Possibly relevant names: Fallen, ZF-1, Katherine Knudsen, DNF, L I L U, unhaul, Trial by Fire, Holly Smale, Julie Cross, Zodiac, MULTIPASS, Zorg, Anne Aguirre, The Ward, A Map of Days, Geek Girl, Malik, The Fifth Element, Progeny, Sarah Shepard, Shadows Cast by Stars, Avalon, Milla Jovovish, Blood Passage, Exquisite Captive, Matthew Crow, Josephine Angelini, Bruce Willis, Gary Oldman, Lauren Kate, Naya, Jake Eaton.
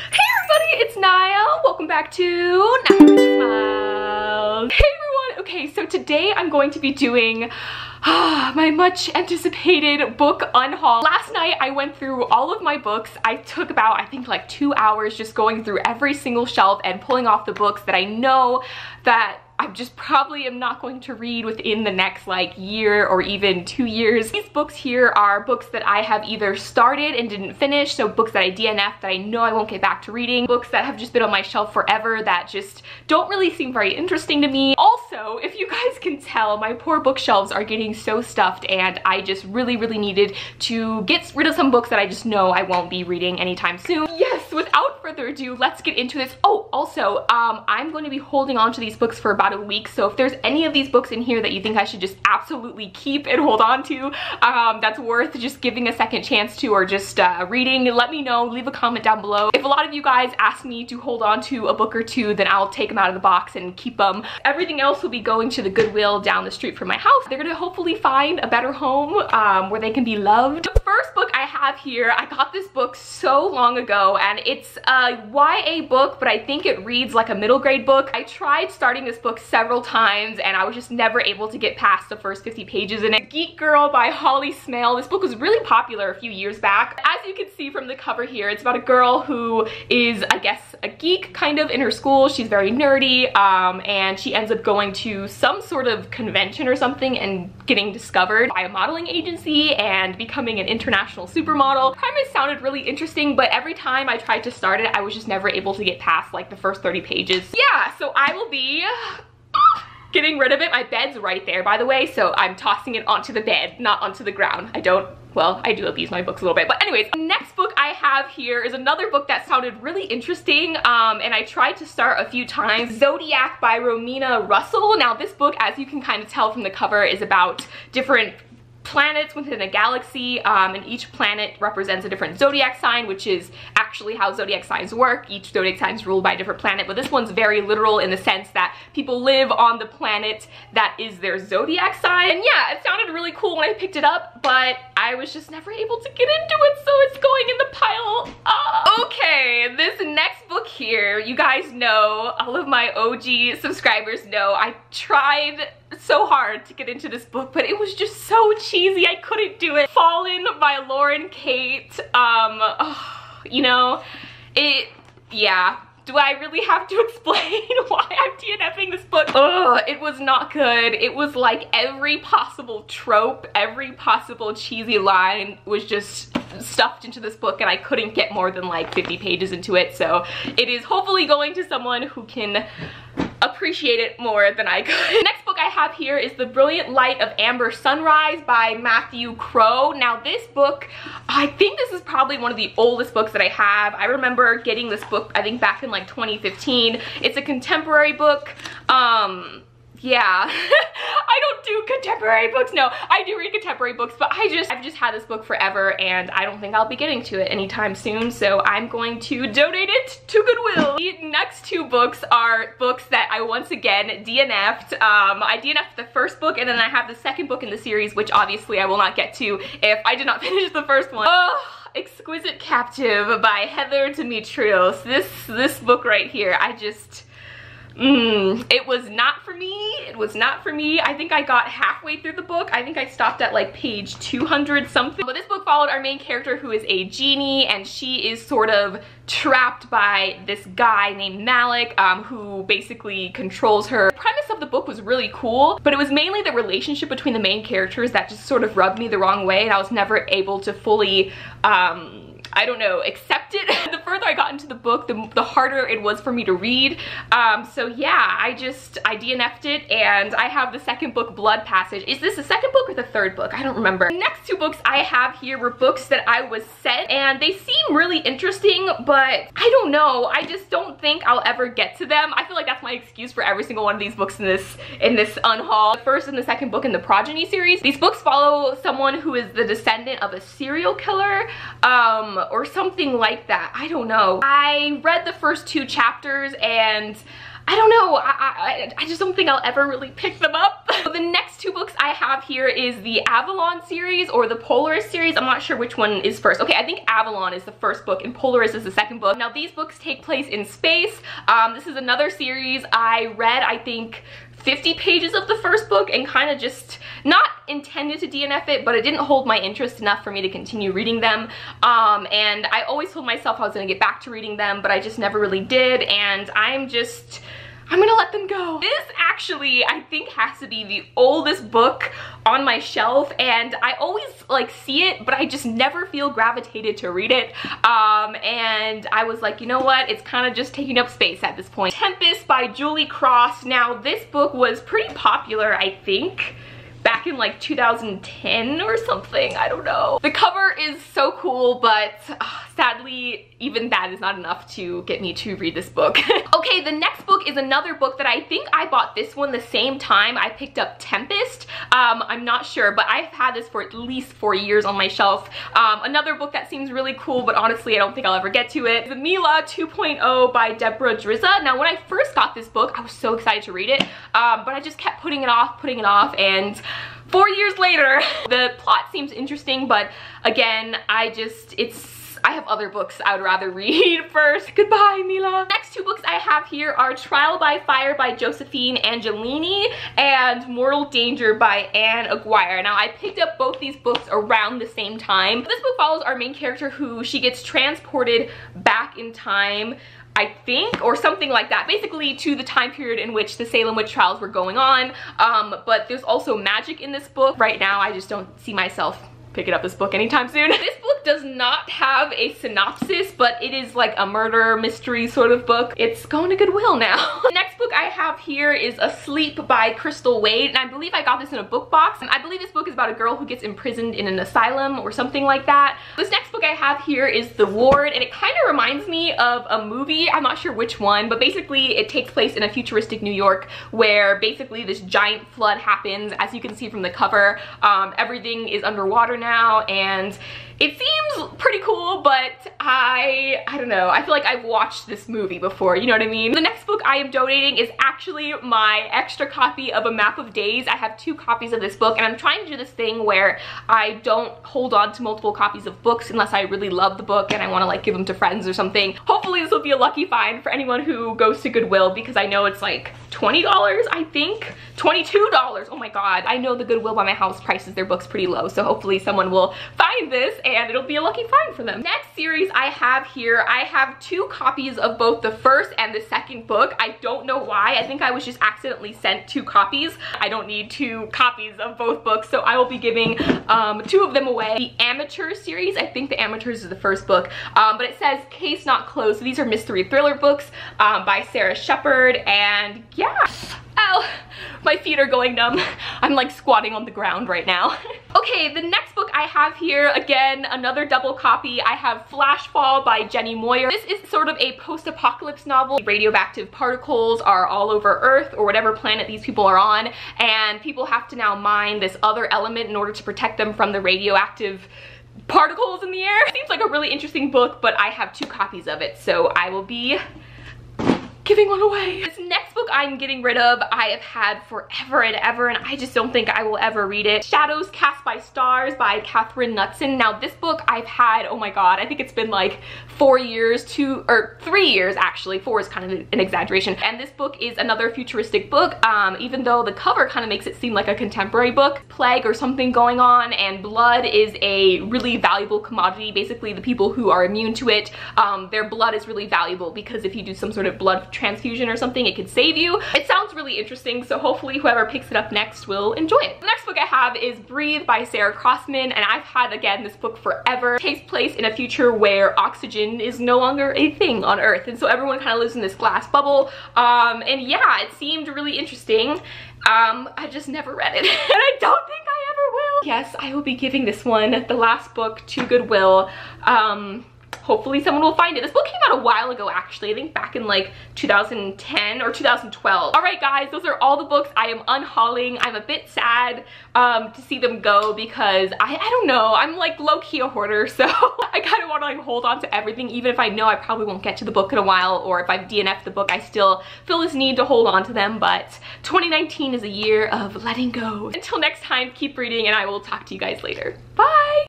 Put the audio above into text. Hey everybody, it's Naya. Welcome back to Naya Smile. Hey everyone. Okay, so today I'm going to be doing my much anticipated book unhaul. Last night I went through all of my books. I took about, I think, like 2 hours just going through every single shelf and pulling off the books that I know that I just probably am not going to read within the next like year or even 2 years. These books here are books that I have either started and didn't finish, so books that I DNF'd that I know I won't get back to reading, books that have just been on my shelf forever that just don't really seem very interesting to me. Also, if you guys can tell, my poor bookshelves are getting so stuffed and I just really needed to get rid of some books that I just know I won't be reading anytime soon. Yes, without further ado, let's get into this. Oh, also, I'm going to be holding on to these books for about a week, so if there's any of these books in here that you think I should just absolutely keep and hold on to, that's worth just giving a second chance to, or just reading, let me know. Leave a comment down below. If a lot of you guys ask me to hold on to a book or two, then I'll take them out of the box and keep them. Everything else will be going to the Goodwill down the street from my house. They're gonna hopefully find a better home where they can be loved. The first book I have here, I got this book so long ago, and it's a YA book, but I think it reads like a middle grade book. I tried starting this book several times and I was just never able to get past the first 50 pages in it. Geek Girl by Holly Smale. This book was really popular a few years back. As you can see from the cover here, it's about a girl who is, I guess, a geek kind of in her school. She's very nerdy, and she ends up going to some sort of convention or something and getting discovered by a modeling agency and becoming an international supermodel. The premise sounded really interesting, but every time I tried to start it, I was just never able to get past like the first 30 pages. Yeah, so I will be getting rid of it. My bed's right there, by the way, so I'm tossing it onto the bed, not onto the ground. I don't, well, I do abuse my books a little bit, but anyways, next book I have here is another book that sounded really interesting, and I tried to start a few times. Zodiac by Romina Russell. Now this book, as you can kind of tell from the cover, is about different planets within a galaxy, and each planet represents a different zodiac sign, which is actually how zodiac signs work. Each zodiac sign is ruled by a different planet, but this one's very literal in the sense that people live on the planet that is their zodiac sign. And yeah, it sounded really cool when I picked it up, but I was just never able to get into it, so it's going in the pile up. Okay, this next book here, you guys know, all of my OG subscribers know, I tried so hard to get into this book, but it was just so cheesy, I couldn't do it. Fallen by Lauren Kate. You know, yeah. Do I really have to explain why I'm DNFing this book? Ugh, it was not good. It was like every possible trope, every possible cheesy line was just stuffed into this book, and I couldn't get more than like 50 pages into it, so it is hopefully going to someone who can appreciate it more than I could. Next book I have here is The Brilliant Light of Amber Sunrise by Matthew Crow. Now this book, I think this is probably one of the oldest books that I have. I remember getting this book, I think back in like 2015. It's a contemporary book. Yeah, I don't do contemporary books. No, I do read contemporary books, but I've just had this book forever and I don't think I'll be getting to it anytime soon, so I'm going to donate it to Goodwill. The next two books are books that I once again DNF'd. I DNF'd the first book, and then I have the second book in the series, which obviously I will not get to if I did not finish the first one. Exquisite Captive by Heather Demetrios. This book right here, I just, it was not for me. It was not for me. I think I got halfway through the book. I think I stopped at like page 200 something. But this book followed our main character, who is a genie, and she is sort of trapped by this guy named Malik, who basically controls her. The premise of the book was really cool, but it was mainly the relationship between the main characters that just sort of rubbed me the wrong way, and I was never able to fully, I don't know, accept it. The further I got into the book, the harder it was for me to read. So yeah, I DNF'd it, and I have the second book, Blood Passage. Is this the second book or the third book? I don't remember. The next two books I have here were books that I was sent, and they seem really interesting, but I don't know. I just don't think I'll ever get to them. I feel like that's my excuse for every single one of these books in this unhaul. The first and the second book in the Progeny series. These books follow someone who is the descendant of a serial killer, or something like that. I don't know. I read the first two chapters and I don't know, I just don't think I'll ever really pick them up. So the next two books I have here is the Avalon series or the Polaris series. I'm not sure which one is first. Okay, I think Avalon is the first book and Polaris is the second book. Now these books take place in space. This is another series I read, I think, 50 pages of the first book and kind of just not intended to DNF it, but it didn't hold my interest enough for me to continue reading them. And I always told myself I was gonna get back to reading them, but I just never really did, and I'm gonna let them go. This actually, I think, has to be the oldest book on my shelf, and I always like see it, but I just never feel gravitated to read it. And I was like, you know what? It's kind of just taking up space at this point. Tempest by Julie Cross. Now, this book was pretty popular, I think, back in like 2010 or something, I don't know. The cover is so cool, but sadly, even that is not enough to get me to read this book. Okay, the next book is another book that I think I bought this one the same time I picked up Tempest. I'm not sure, but I've had this for at least 4 years on my shelf. Another book that seems really cool, but honestly, I don't think I'll ever get to it. The Mila 2.0 by Deborah Driza. Now, when I first got this book, I was so excited to read it, but I just kept putting it off, and 4 years later, the plot seems interesting, but again, I have other books I would rather read first. Goodbye, Mila. Next two books I have here are Trial by Fire by Josephine Angelini and Mortal Danger by Anne Aguirre. Now, I picked up both these books around the same time. This book follows our main character who she gets transported back in time, I think, or something like that, basically to the time period in which the Salem witch trials were going on. But there's also magic in this book. Right now, I just don't see myself picking up this book anytime soon. This book does not have a synopsis, but it is like a murder mystery sort of book. It's going to Goodwill now. The next book I have here is Asleep by Crystal Wade, and I believe I got this in a book box. And I believe this book is about a girl who gets imprisoned in an asylum or something like that. This next book I have here is The Ward, and it kind of reminds me of a movie. I'm not sure which one, but basically it takes place in a futuristic New York where basically this giant flood happens. As you can see from the cover, everything is underwater now, and it seems pretty cool, but I don't know. I feel like I've watched this movie before, you know what I mean? The next book I am donating is actually my extra copy of A Map of Days. I have two copies of this book, and I'm trying to do this thing where I don't hold on to multiple copies of books unless I really love the book and I want to like give them to friends or something. Hopefully this will be a lucky find for anyone who goes to Goodwill, because I know it's like $20, I think. $22, oh my god. I know the Goodwill by my house prices their books pretty low, so hopefully someone will find this and it'll be a lucky find for them. Next series I have here, I have two copies of both the first and the second book. I don't know why. I think I was just accidentally sent two copies. I don't need two copies of both books, so I will be giving two of them away. The Amateurs series, I think The Amateurs is the first book, but it says Case Not Closed. So these are mystery thriller books by Sarah Shepard, and yeah. Ow, my feet are going numb. I'm like squatting on the ground right now. Okay, the next book I have here, again, another double copy. I have Flashfall by Jenny Moyer. This is sort of a post-apocalypse novel. Radioactive particles are all over Earth or whatever planet these people are on, and people have to now mine this other element in order to protect them from the radioactive particles in the air. Seems like a really interesting book, but I have two copies of it, so I will be giving one away. This next book I'm getting rid of, I have had forever and ever, and I just don't think I will ever read it. Shadows Cast by Stars by Katherine Knudsen. Now this book I've had, oh my god, I think it's been like 4 years, 3 years actually. 4 is kind of an exaggeration. And this book is another futuristic book, even though the cover kind of makes it seem like a contemporary book. Plague or something going on, and blood is a really valuable commodity. Basically the people who are immune to it, their blood is really valuable because if you do some sort of blood transfusion or something, it could save you. It sounds really interesting, so hopefully whoever picks it up next will enjoy it. The next book I have is Breathe by Sarah Crossman, and I've had, again, this book forever. It takes place in a future where oxygen is no longer a thing on Earth, and so everyone kind of lives in this glass bubble, and yeah, it seemed really interesting. I just never read it, and I don't think I ever will. Yes, I will be giving this one, the last book, to Goodwill. Hopefully someone will find it. This book came out a while ago, actually. I think back in like 2010 or 2012. All right, guys, those are all the books I am unhauling. I'm a bit sad to see them go because I don't know. I'm like low-key a hoarder, so I kind of want to like hold on to everything, even if I know I probably won't get to the book in a while, or if I've DNF'd the book, I still feel this need to hold on to them. But 2019 is a year of letting go. Until next time, keep reading, and I will talk to you guys later. Bye!